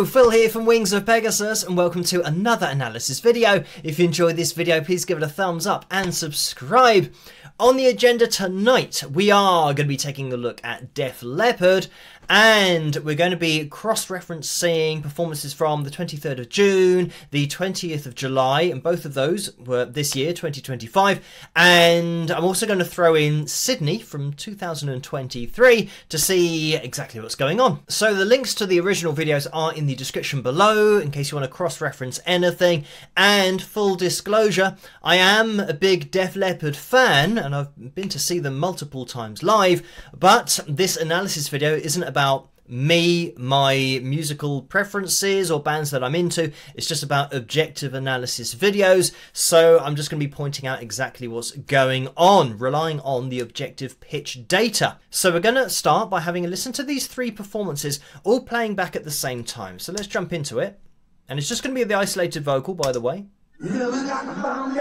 Hello, Phil here from Wings of Pegasus and welcome to another analysis video. If you enjoyed this video, please give it a thumbs up and subscribe. On the agenda tonight, we are going to be taking a look at Def Leppard and we're going to be cross-referencing performances from the 23rd of June, the 20th of July, and both of those were this year, 2025. And I'm also going to throw in Sydney from 2023 to see exactly what's going on. So the links to the original videos are in the description below in case you want to cross-reference anything. And full disclosure, I am a big Def Leppard fan, and I've been to see them multiple times live, but this analysis video isn't about me, my musical preferences or bands that I'm into. It's just about objective analysis videos, so I'm just going to be pointing out exactly what's going on, relying on the objective pitch data. So we're going to start by having a listen to these three performances all playing back at the same time. So let's jump into it, and it's just going to be the isolated vocal, by the way. Living like a lover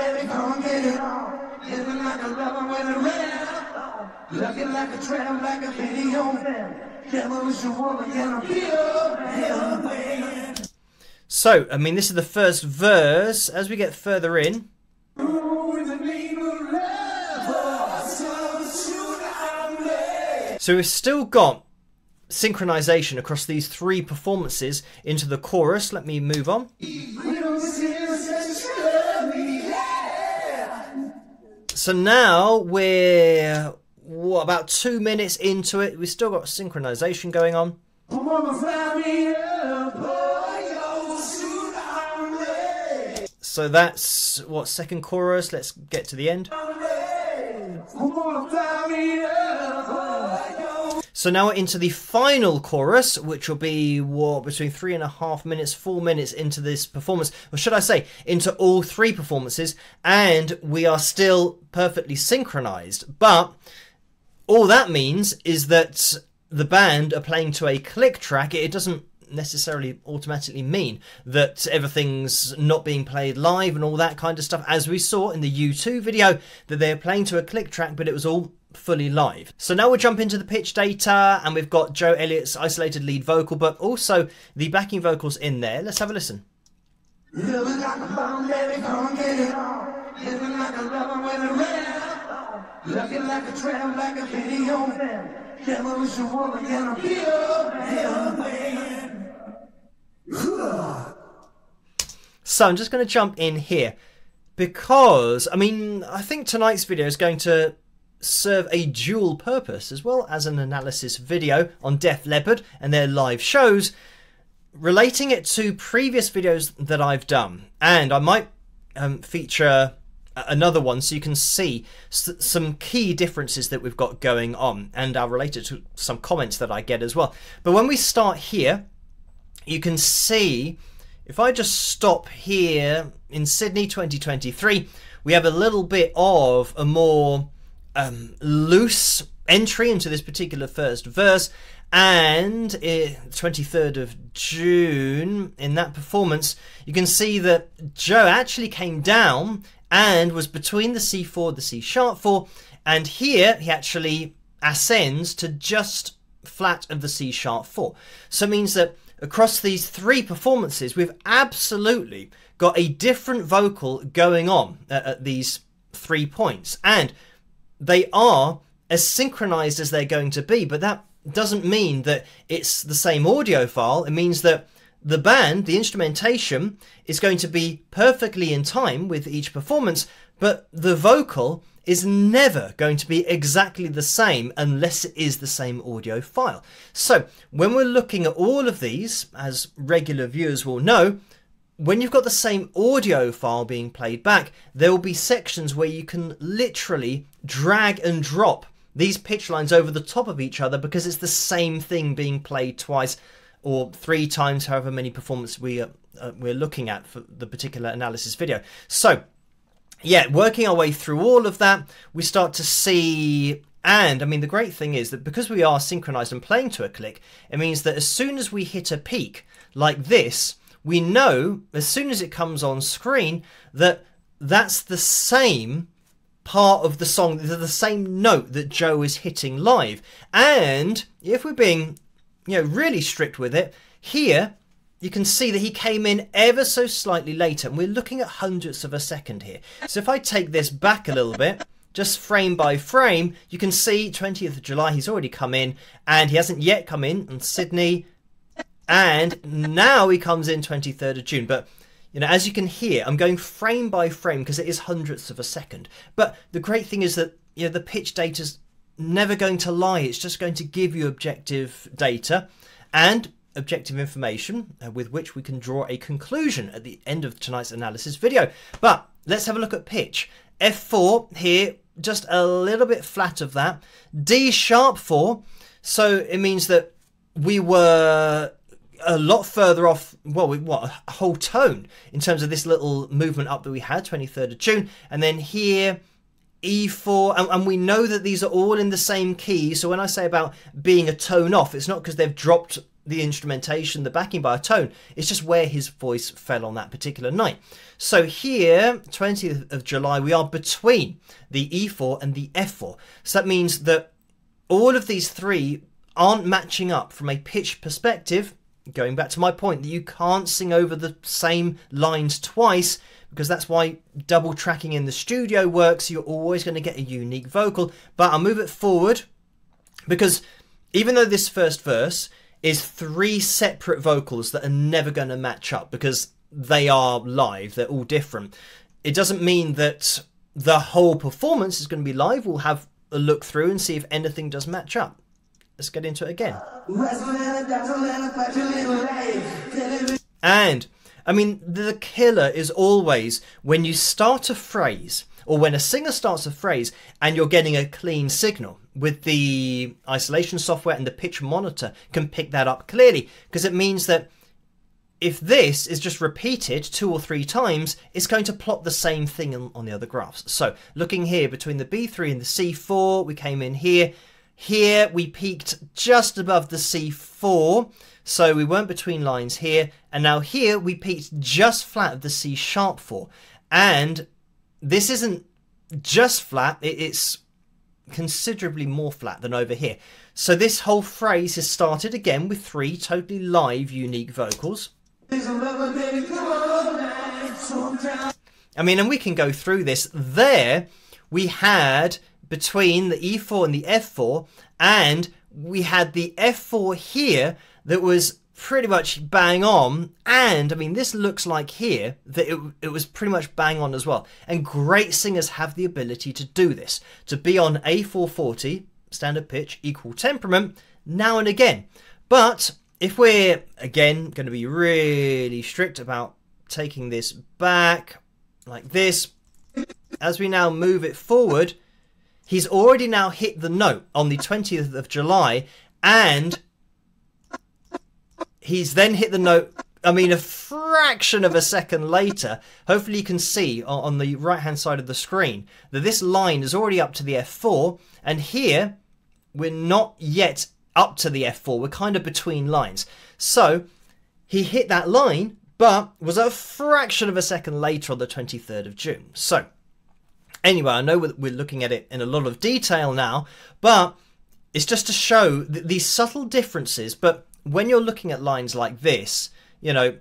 with a red apple, looking like a tramp, like a video man. Devil is your woman, and I'll be your man. So, I mean, this is the first verse. As we get further in, so we've still got synchronization across these three performances into the chorus. Let me move on. So now we're, what, about 2 minutes into it. We've still got synchronization going on. So that's, what, second chorus? Let's get to the end. So now we're into the final chorus, which will be, what, between 3.5 minutes, 4 minutes into this performance, or should I say, into all three performances, and we are still perfectly synchronized. But all that means is that the band are playing to a click track. It doesn't necessarily automatically mean that everything's not being played live and all that kind of stuff, as we saw in the U2 video, that they're playing to a click track, but it was all fully live. So now we'll jump into the pitch data, and we've got Joe Elliott's isolated lead vocal, but also the backing vocals in there. Let's have a listen. So I'm just going to jump in here because, I mean, I think tonight's video is going to serve a dual purpose, as well as an analysis video on Def Leppard and their live shows, relating it to previous videos that I've done. And I might feature another one so you can see some key differences that we've got going on, and I'll relate it to some comments that I get as well. But when we start here, you can see, if I just stop here in Sydney 2023, we have a little bit of a more loose entry into this particular first verse, and 23rd of June, in that performance, you can see that Joe actually came down and was between the C4, the C sharp 4, and here he actually ascends to just flat of the C sharp 4. So it means that across these three performances, we've absolutely got a different vocal going on at these 3 points, and they are as synchronized as they're going to be, but that doesn't mean that it's the same audio file. It means that the band, the instrumentation, is going to be perfectly in time with each performance, but the vocal is never going to be exactly the same unless it is the same audio file. So when we're looking at all of these, as regular viewers will know, when you've got the same audio file being played back, there will be sections where you can literally drag and drop these pitch lines over the top of each other because it's the same thing being played twice or three times, however many performances we're looking at for the particular analysis video. So, yeah, working our way through all of that, we start to see, and I mean, the great thing is that because we are synchronized and playing to a click, it means that as soon as we hit a peak like this, we know as soon as it comes on screen that that's the same part of the song, the same note that Joe is hitting live. And if we're being, you know, really strict with it, here you can see that he came in ever so slightly later, and we're looking at hundredths of a second here. So if I take this back a little bit, just frame by frame, you can see 20th of July, he's already come in, and he hasn't yet come in on Sydney, and now he comes in 23rd of June. But you know, as you can hear, I'm going frame by frame because it is hundredths of a second. But the great thing is that, you know, the pitch data's never going to lie. It's just going to give you objective data and objective information with which we can draw a conclusion at the end of tonight's analysis video. But let's have a look at pitch. F4 here, just a little bit flat of that. D sharp 4, so it means that we were a lot further off, well, a whole tone in terms of this little movement up that we had, 23rd of June. And then here, E4, and we know that these are all in the same key. So when I say about being a tone off, it's not because they've dropped the instrumentation, the backing by a tone. It's just where his voice fell on that particular night. So here, 20th of July, we are between the E4 and the F4. So that means that all of these three aren't matching up from a pitch perspective. Going back to my point that you can't sing over the same lines twice, because that's why double tracking in the studio works. You're always going to get a unique vocal. But I'll move it forward, because even though this first verse is three separate vocals that are never going to match up because they are live, they're all different, it doesn't mean that the whole performance is going to be live. We'll have a look through and see if anything does match up. Let's get into it again. And I mean, the killer is always when you start a phrase, or when a singer starts a phrase and you're getting a clean signal. With the isolation software and the pitch monitor can pick that up clearly, because it means that if this is just repeated 2 or 3 times, it's going to plot the same thing on the other graphs. So looking here between the B3 and the C4, we came in here. Here we peaked just above the C4, so we weren't between lines here, and now here we peaked just flat of the C sharp 4. And this isn't just flat, it's considerably more flat than over here. So this whole phrase has started again with 3 totally live unique vocals. I mean, and we can go through this. There we had between the E4 and the F4, and we had the F4 here that was pretty much bang on, and I mean this looks like here that it was pretty much bang on as well. And great singers have the ability to do this, to be on A440 standard pitch equal temperament now and again. But if we're again going to be really strict about taking this back like this, as we now move it forward, he's already now hit the note on the 20th of July, and he's then hit the note, I mean, a fraction of a second later. Hopefully you can see on the right-hand side of the screen that this line is already up to the F4, and here we're not yet up to the F4. We're kind of between lines. So he hit that line, but was a fraction of a second later on the 23rd of June. So anyway, I know we're looking at it in a lot of detail now, but it's just to show these subtle differences. But when you're looking at lines like this, you know,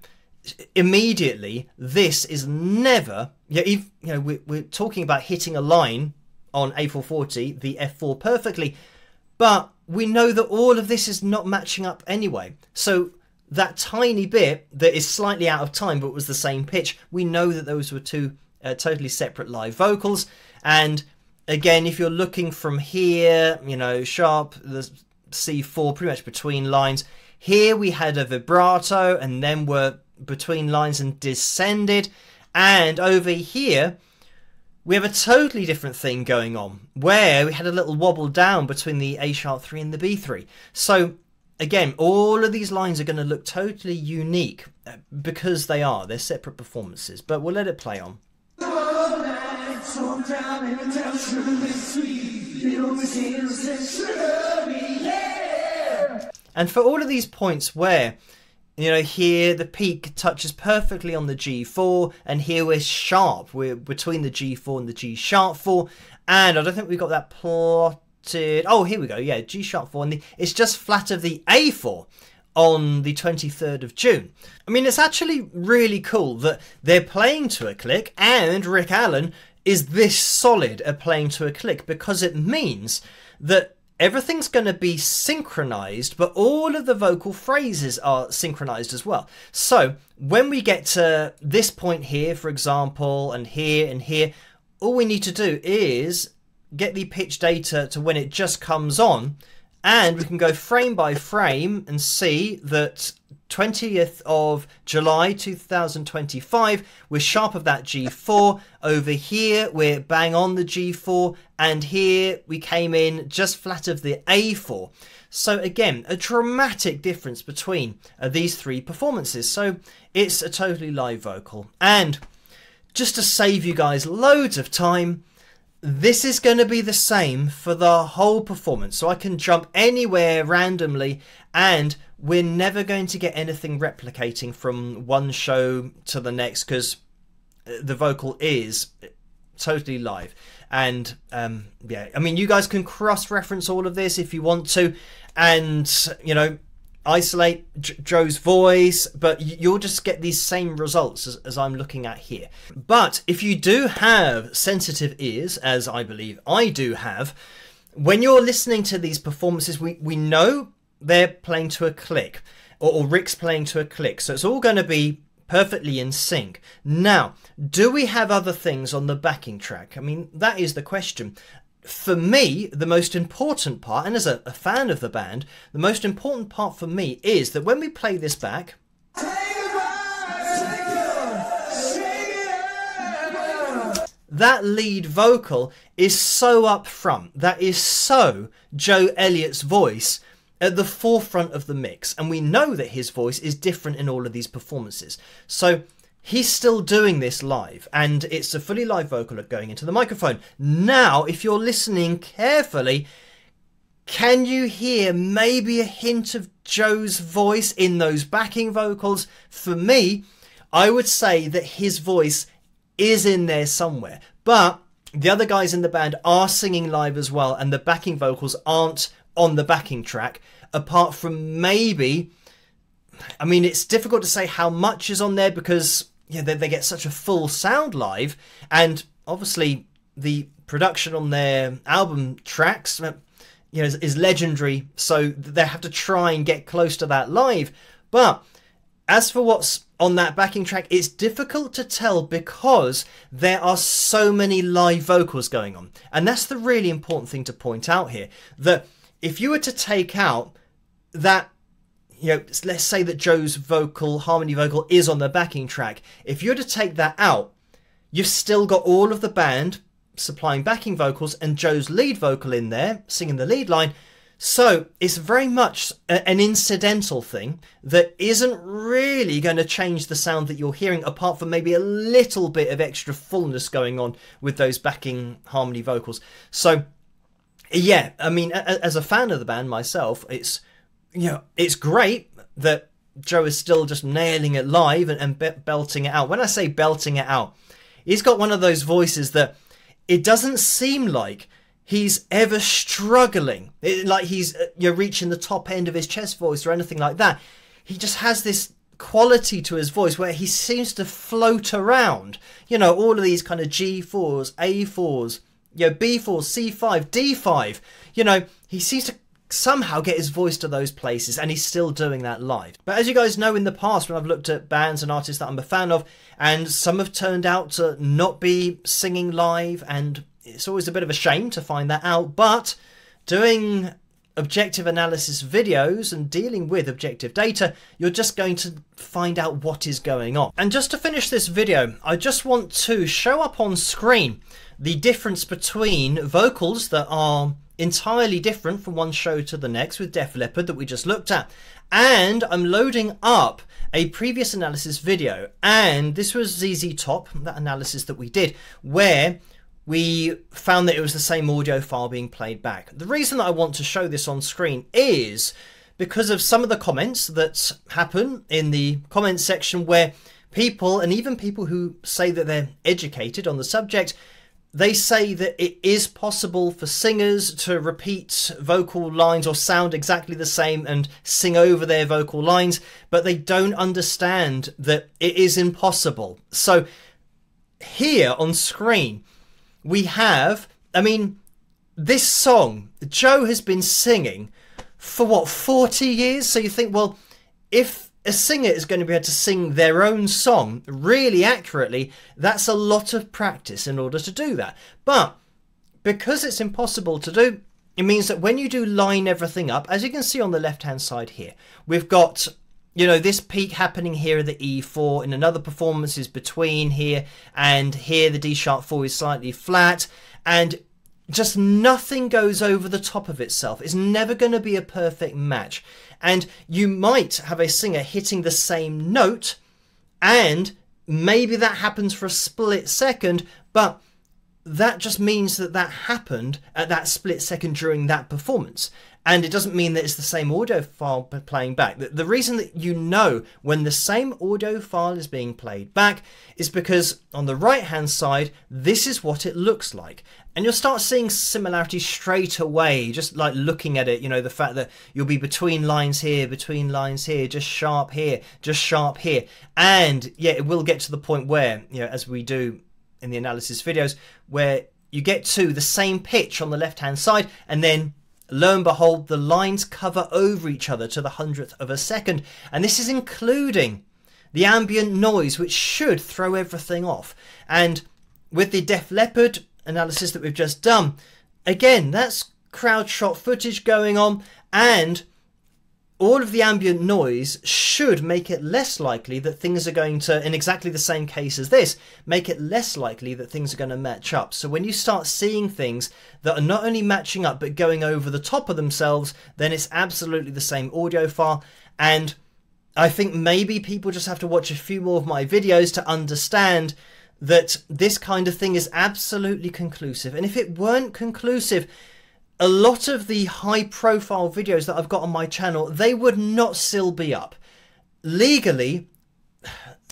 immediately this is never, we're talking about hitting a line on A440, the F4 perfectly, but we know that all of this is not matching up anyway. So that tiny bit that is slightly out of time, but was the same pitch, we know that those were two totally separate live vocals. And again, if you're looking from here, you know, sharp, the C4, pretty much between lines. Here we had a vibrato and then were between lines and descended. And over here, we have a totally different thing going on, where we had a little wobble down between the A sharp 3 and the B3. So again, all of these lines are going to look totally unique because they are. They're separate performances, but we'll let it play on. And for all of these points where, you know, here the peak touches perfectly on the G4, and here we're sharp, we're between the G4 and the G sharp 4, and I don't think we got that plotted. Oh, here we go, yeah, G sharp 4, and it's just flat of the A4 on the 23rd of June. I mean, it's actually really cool that they're playing to a click and Rick Allen is this solid at playing to a click, because it means that everything's going to be synchronized, but all of the vocal phrases are synchronized as well. So when we get to this point here, for example, and here and here, all we need to do is get the pitch data to when it just comes on, and we can go frame by frame and see that 20th of July 2025, we're sharp of that G4. Over here, we're bang on the G4. And here we came in just flat of the A4. So again, a dramatic difference between these three performances. So it's a totally live vocal. And just to save you guys loads of time, this is going to be the same for the whole performance. So I can jump anywhere randomly, and we're never going to get anything replicating from one show to the next, because the vocal is totally live. And yeah, I mean, you guys can cross-reference all of this if you want to, and, you know, isolate Joe's voice, but you'll just get these same results as I'm looking at here. But if you do have sensitive ears, as I believe I do have, when you're listening to these performances, we know they're playing to a click, or Rick's playing to a click, so it's all going to be perfectly in sync. Now, do we have other things on the backing track? I mean, that is the question. For me, the most important part, and as a fan of the band, the most important part for me is that when we play this back, that lead vocal is so up front, that is so Joe Elliott's voice at the forefront of the mix, and we know that his voice is different in all of these performances. So he's still doing this live, and it's a fully live vocal going into the microphone. Now, if you're listening carefully, can you hear maybe a hint of Joe's voice in those backing vocals? For me, I would say that his voice is in there somewhere, but the other guys in the band are singing live as well, and the backing vocals aren't on the backing track, apart from maybe, I mean, it's difficult to say how much is on there, because yeah, they get such a full sound live, and obviously the production on their album tracks, you know, is legendary, so they have to try and get close to that live. But as for what's on that backing track, it's difficult to tell because there are so many live vocals going on, and that's the really important thing to point out here, that if you were to take out that, you know, let's say that Joe's vocal, harmony vocal, is on the backing track. If you were to take that out, you've still got all of the band supplying backing vocals and Joe's lead vocal in there, singing the lead line. So it's very much an incidental thing that isn't really going to change the sound that you're hearing, apart from maybe a little bit of extra fullness going on with those backing harmony vocals. So yeah, I mean, as a fan of the band myself, it's, you know, it's great that Joe is still just nailing it live and belting it out. When I say belting it out, he's got one of those voices that it doesn't seem like he's ever struggling, like he's, you're reaching the top end of his chest voice or anything like that. He just has this quality to his voice where he seems to float around, you know, all of these kind of G4s, A4s, you know, B4, C5, D5, you know, he seems to somehow get his voice to those places, and he's still doing that live. But as you guys know, in the past, when I've looked at bands and artists that I'm a fan of, and some have turned out to not be singing live, and it's always a bit of a shame to find that out. But doing objective analysis videos and dealing with objective data, you're just going to find out what is going on. And just to finish this video, I just want to show up on screen the difference between vocals that are entirely different from one show to the next with Def Leppard that we just looked at. And I'm loading up a previous analysis video, and this was ZZ Top, that analysis that we did, where we found that it was the same audio file being played back. The reason that I want to show this on screen is because of some of the comments that happen in the comment section, where people, and even people who say that they're educated on the subject, They say that it is possible for singers to repeat vocal lines or sound exactly the same and sing over their vocal lines, but they don't understand that it is impossible. So here on screen, we have, I mean, this song, Joe has been singing for what, 40 years? So you think, well, if a singer is going to be able to sing their own song really accurately, that's a lot of practice in order to do that. But because it's impossible to do, it means that when you do line everything up, as you can see on the left hand side here, we've got, you know, this peak happening here at the E4, in another performance is between here and here, the D sharp 4 is slightly flat, and just nothing goes over the top of itself. It's never going to be a perfect match. And you might have a singer hitting the same note, and maybe that happens for a split second, but that just means that that happened at that split second during that performance. And it doesn't mean that it's the same audio file playing back. The reason that you know when the same audio file is being played back is because on the right hand side, this is what it looks like. And you'll start seeing similarities straight away, just like looking at it, you know, the fact that you'll be between lines here, just sharp here, just sharp here. And yeah, it will get to the point where, you know, as we do in the analysis videos, where you get to the same pitch on the left hand side, and then lo and behold, the lines cover over each other to the 100th of a second. And this is including the ambient noise, which should throw everything off. And with the Def Leppard analysis that we've just done, again, that's crowd shot footage going on, and all of the ambient noise should make it less likely that things are going to, in exactly the same case as this, make it less likely that things are going to match up. So when you start seeing things that are not only matching up, but going over the top of themselves, then it's absolutely the same audio file. And I think maybe people just have to watch a few more of my videos to understand that this kind of thing is absolutely conclusive. And if it weren't conclusive, a lot of the high profile videos that I've got on my channel, they would not still be up. Legally,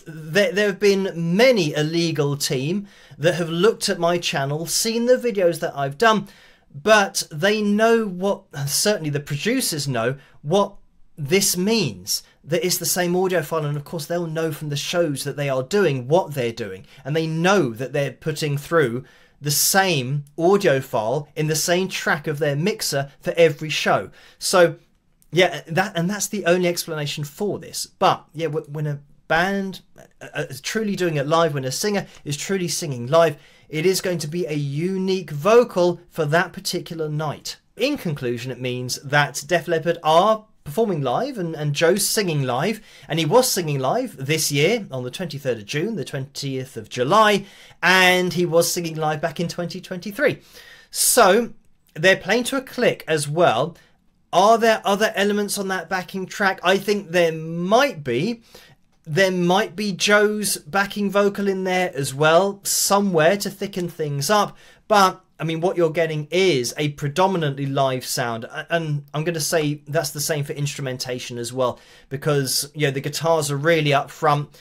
there have been many a legal team that have looked at my channel, seen the videos that I've done, but they know what, certainly the producers know, what this means. That it's the same audio file, and of course they'll know from the shows that they are doing what they're doing, and they know that they're putting through the same audio file in the same track of their mixer for every show. So yeah, that's the only explanation for this. But yeah, when a band is truly doing it live, when a singer is truly singing live, it is going to be a unique vocal for that particular night. In conclusion, it means that Def Leppard are performing live, and Joe's singing live, and he was singing live this year on the 23rd of June, the 20th of July, and he was singing live back in 2023. So they're playing to a click as well. Are there other elements on that backing track? I think there might be. There might be Joe's backing vocal in there as well, somewhere to thicken things up, but I mean, what you're getting is a predominantly live sound, and I'm going to say that's the same for instrumentation as well, because, you know, the guitars are really up front.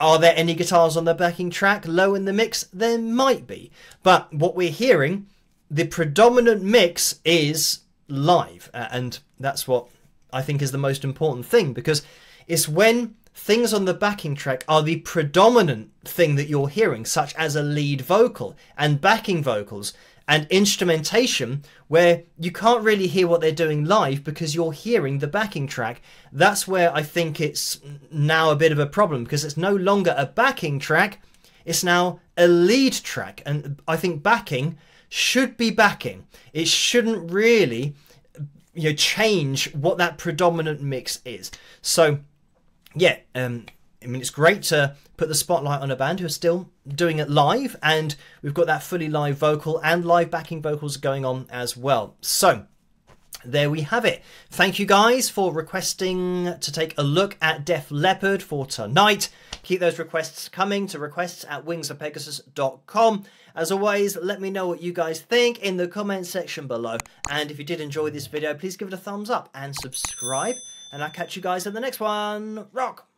Are there any guitars on the backing track low in the mix? There might be, but what we're hearing, the predominant mix is live, and that's what I think is the most important thing, because it's when things on the backing track are the predominant thing that you're hearing, such as a lead vocal and backing vocals and instrumentation, where you can't really hear what they're doing live because you're hearing the backing track. That's where I think it's now a bit of a problem, because it's no longer a backing track, it's now a lead track. And I think backing should be backing. It shouldn't really, you know, change what that predominant mix is. So yeah, I mean, it's great to put the spotlight on a band who are still doing it live, and we've got that fully live vocal and live backing vocals going on as well. So there we have it. Thank you guys for requesting to take a look at Def Leppard for tonight. Keep those requests coming to requests@wingsofpegasus.com. As always, let me know what you guys think in the comment section below. And if you did enjoy this video, please give it a thumbs up and subscribe. And I'll catch you guys in the next one. Rock!